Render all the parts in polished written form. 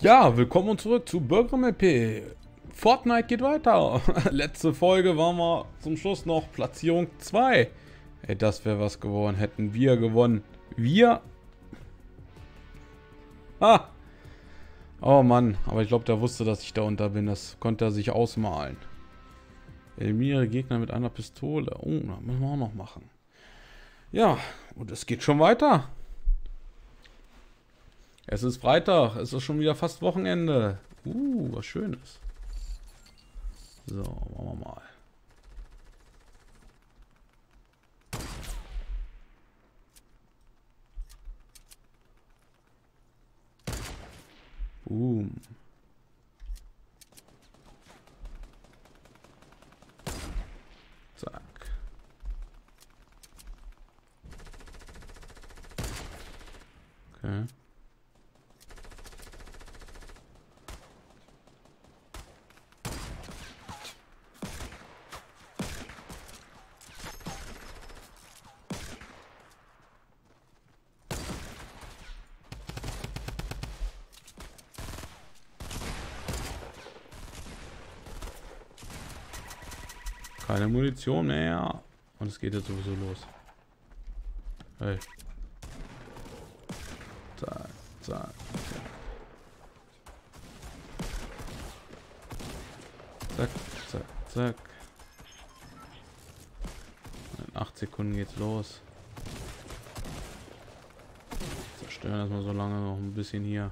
Ja, willkommen zurück zu Börgrim LP. Fortnite geht weiter. Letzte Folge waren wir zum Schluss noch Platzierung 2. Ey, das wäre was geworden. Hätten wir gewonnen. Wir? Ah. Oh Mann, aber ich glaube, der wusste, dass ich da unter bin. Das konnte er sich ausmalen. Eliminiere Gegner mit einer Pistole. Oh, das müssen wir auch noch machen. Ja, und es geht schon weiter. Es ist Freitag, es ist schon wieder fast Wochenende. Was Schönes. So, machen wir mal. Boom. Zack. Okay. Keine Munition mehr. Und es geht jetzt sowieso los. Hey. Zack, zack, zack. Zack, zack, zack. In 8 Sekunden geht's los. Zerstören erstmal so lange noch ein bisschen hier.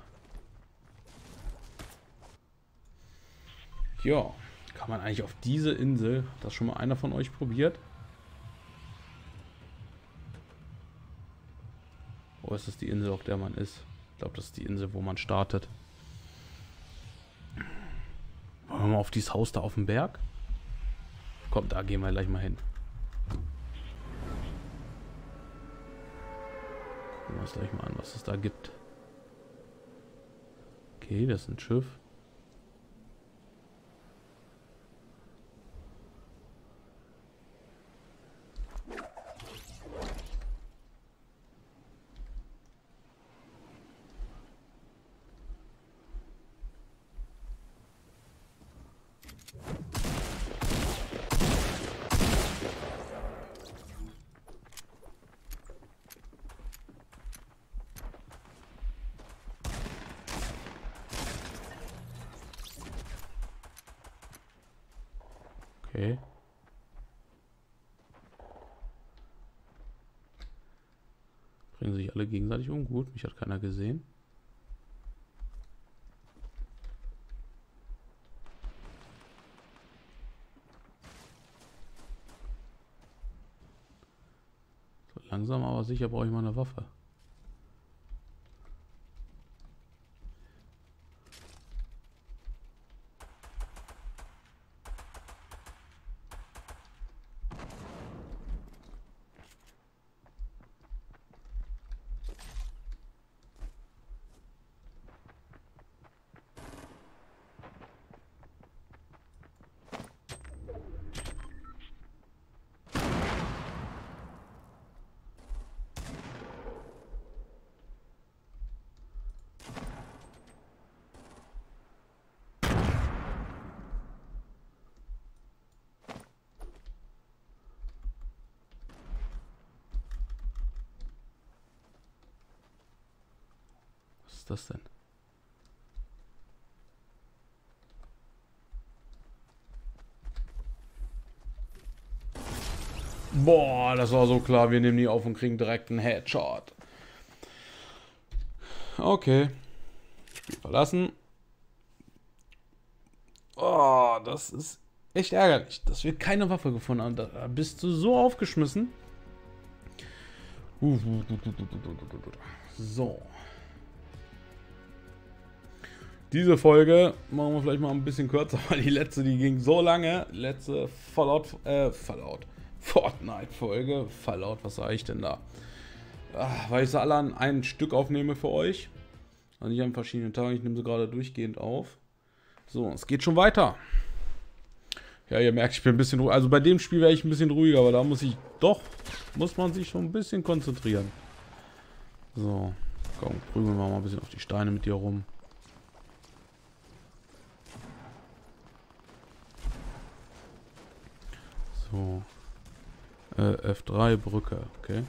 Ja. Kann man eigentlich auf diese Insel, hat das schon mal einer von euch probiert? Oh, ist das die Insel, auf der man ist? Ich glaube, das ist die Insel, wo man startet. Wollen wir mal auf dieses Haus da auf dem Berg? Komm, da gehen wir gleich mal hin. Gucken wir uns gleich mal an, was es da gibt. Okay, das ist ein Schiff. Okay. Bringen sich alle gegenseitig um. Gut, mich hat keiner gesehen. So langsam aber sicher brauche ich mal eine Waffe. Was ist das denn? Boah, das war so klar. Wir nehmen die auf und kriegen direkt einen Headshot. Okay. Spiel verlassen. Oh, das ist echt ärgerlich, dass wir keine Waffe gefunden haben. Da bist du so aufgeschmissen. So. Diese Folge machen wir vielleicht mal ein bisschen kürzer, weil die letzte, die ging so lange. Letzte Fortnite-Folge. Fallout, was sage ich denn da? Ach, weil ich sie alle an ein Stück aufnehme für euch. Also nicht an verschiedenen Tagen, ich nehme sie gerade durchgehend auf. So, es geht schon weiter. Ja, ihr merkt, ich bin ein bisschen ruhig. Also bei dem Spiel wäre ich ein bisschen ruhiger, aber da muss man sich schon ein bisschen konzentrieren. So, komm, prügeln wir mal ein bisschen auf die Steine mit dir rum. So. F3 Brücke, okay.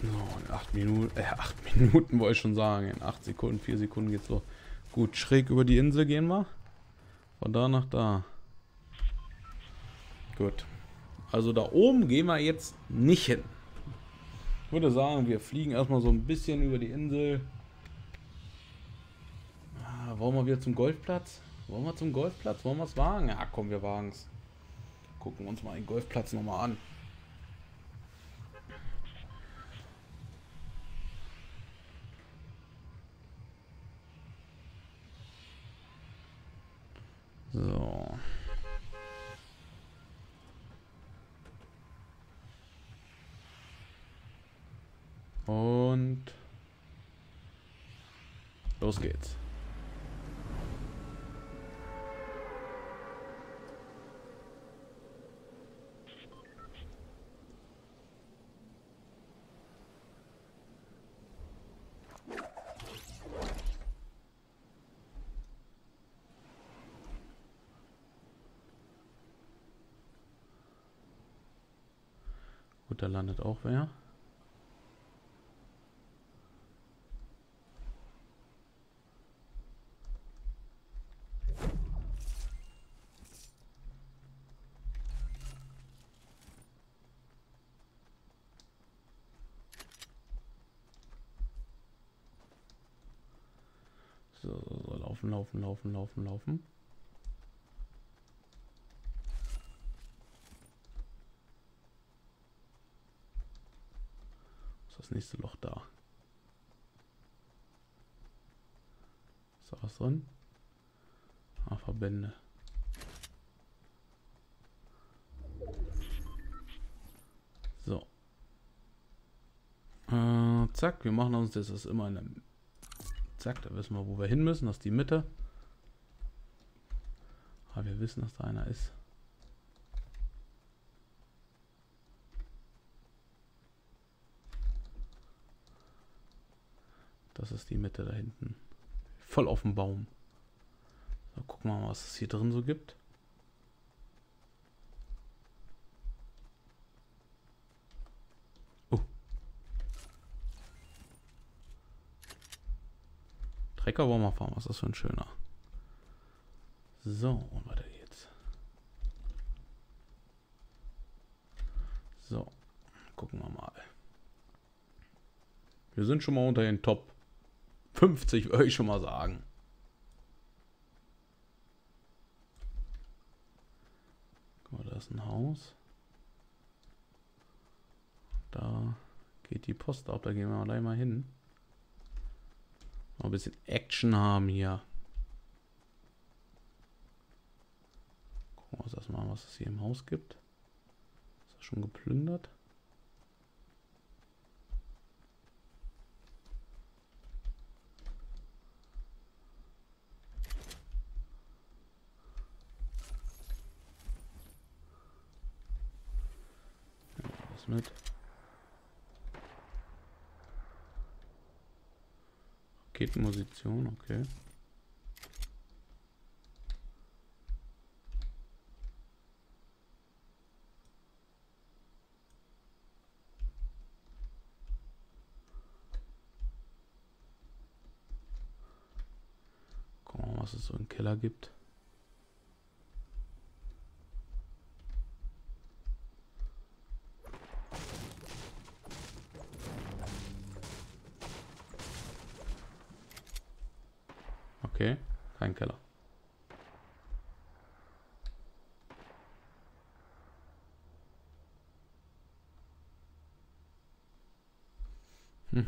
So, in 8 Minuten, 8 Minuten wollte ich schon sagen, in 8 Sekunden, 4 Sekunden geht's los. Gut, schräg über die Insel gehen wir. Von da nach da. Gut. Also da oben gehen wir jetzt nicht hin. Ich würde sagen, wir fliegen erstmal so ein bisschen über die Insel. Wollen wir wieder zum Golfplatz? Wollen wir zum Golfplatz? Wollen wir es wagen? Ja, komm, wir wagen es. Gucken wir uns mal den Golfplatz nochmal an. So. Und los geht's. Gut, da landet auch wer. So, laufen. Ist das nächste Loch da? Ist da was drin? Ah, Verbände. So. Zack, wir machen uns das immer in der... Zack, da wissen wir, wo wir hin müssen. Das ist die Mitte. Aber wir wissen, dass da einer ist. Das ist die Mitte da hinten. Voll auf dem Baum. So, gucken wir mal, was es hier drin so gibt. Trecker wollen wir fahren, was ist das für ein schöner. So, und weiter geht's. So, gucken wir mal. Wir sind schon mal unter den Top 50, würde ich schon mal sagen. Guck mal, da ist ein Haus. Da geht die Post ab, da gehen wir gleich mal hin. Mal ein bisschen Action haben hier. Gucken wir uns erstmal an, was es hier im Haus gibt. Ist das schon geplündert? Ja, was mit? Raketenmunition, okay. Gucken wir mal, was es so im Keller gibt. Okay, kein Keller. Wo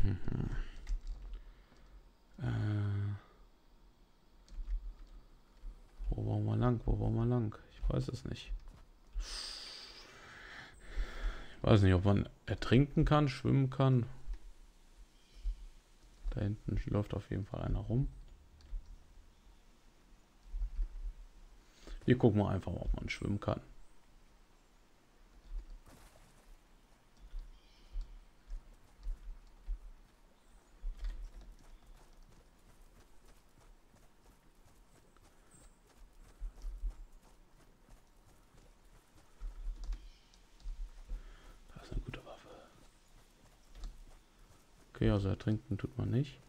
wollen wir lang? Ich weiß es nicht. Ich weiß nicht, ob man ertrinken kann, schwimmen kann. Da hinten läuft auf jeden Fall einer rum. Wir gucken mal einfach, ob man schwimmen kann. Okay, also ertrinken tut man nicht.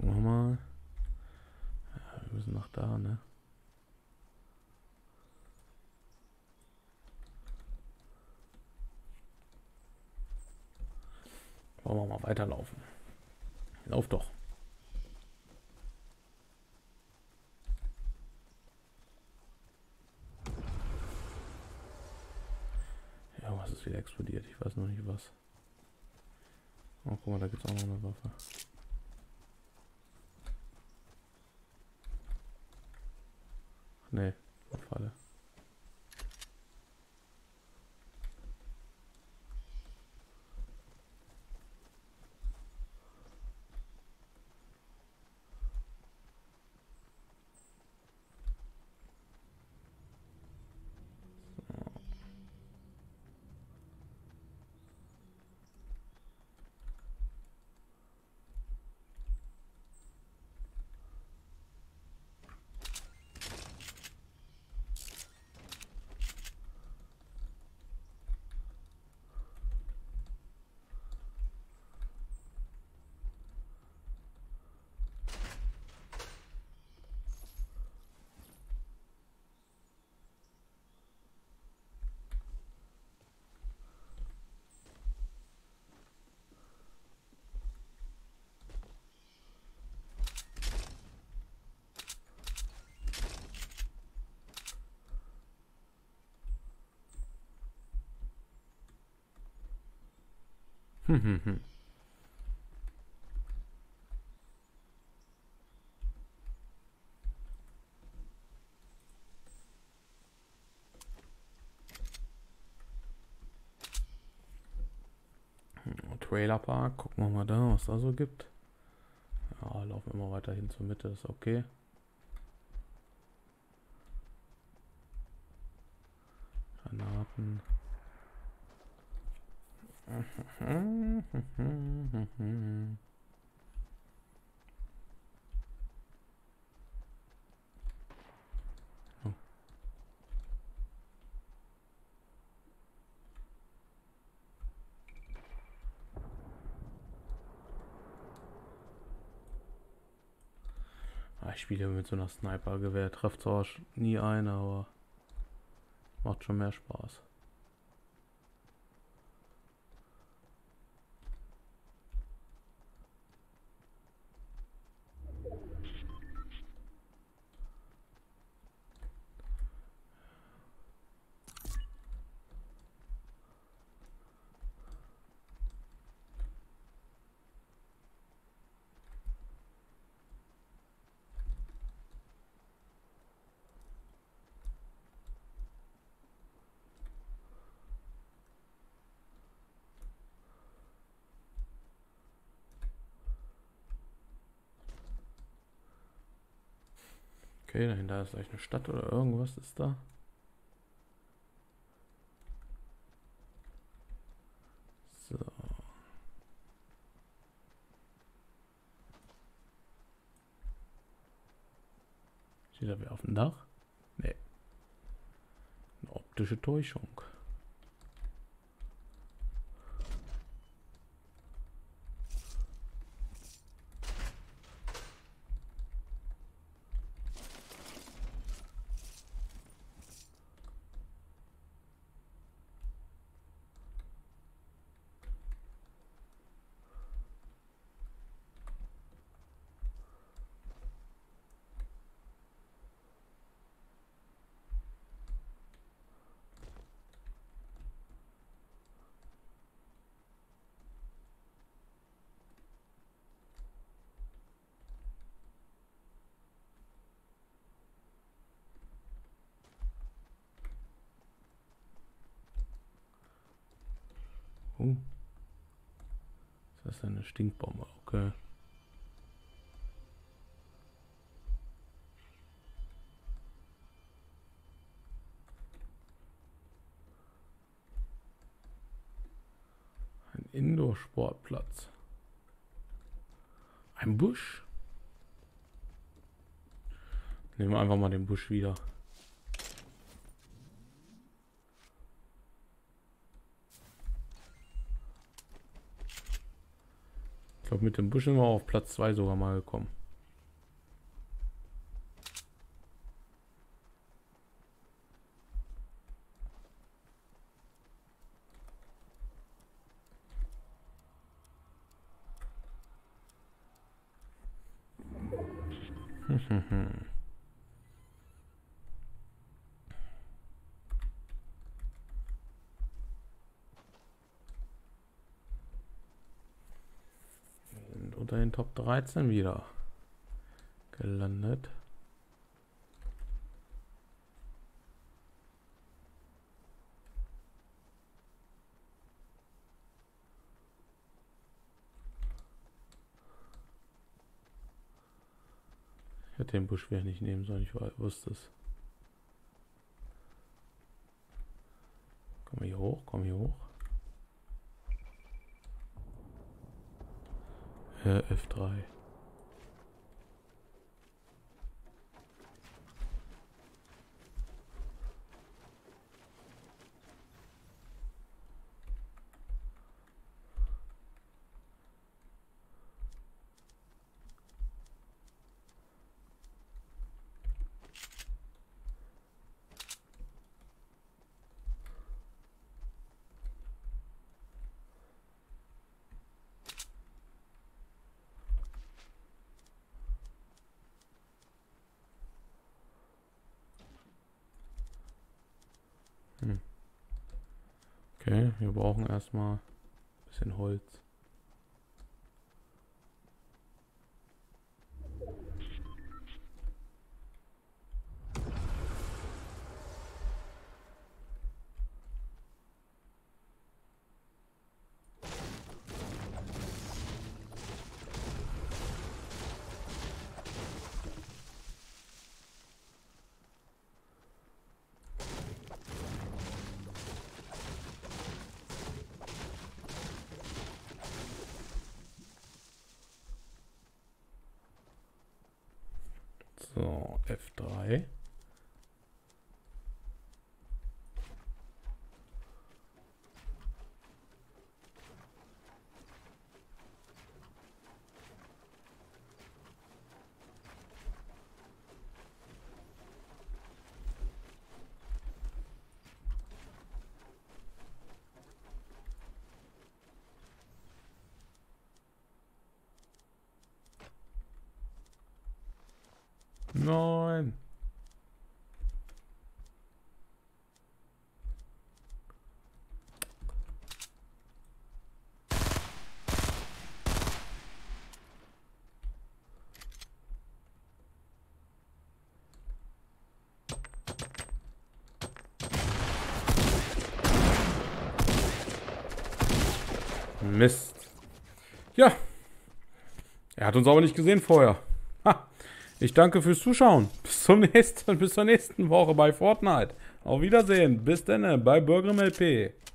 Nochmal. Ja, wir müssen noch da, ne? Wollen wir mal weiterlaufen. Lauf doch. Ja, was ist wieder explodiert? Ich weiß noch nicht was. Oh, guck mal, da gibt es auch noch eine Waffe. Nee, Falle. Trailerpark, gucken wir mal da, was da so gibt. Ja, laufen wir mal weiter hin zur Mitte, ist okay. Granaten. Oh. Ich spiele mit so einer Sniper-Gewehr, trefft zwar nie ein, aber macht schon mehr Spaß. Okay, dahinter ist gleich eine Stadt oder irgendwas ist da. So. Steht da wer auf dem Dach? Nee. Eine optische Täuschung. Das ist eine Stinkbombe, okay. Indoor-Sportplatz. Ein Busch? Nehmen wir einfach mal den Busch wieder. Ich glaube, mit dem Busch sind wir auf Platz 2 sogar mal gekommen. Unter den Top 13 wieder gelandet. Ich hätte den Busch nicht nehmen sollen, ich wusste es. Komm hier hoch, komm hier hoch. F3. Okay, wir brauchen erstmal ein bisschen Holz. So, F3. Nein. Mist. Ja. Er hat uns aber nicht gesehen vorher. Ha. Ich danke fürs Zuschauen. Bis zur nächsten Woche bei Fortnite. Auf Wiedersehen. Bis dann bei Börgrim LP.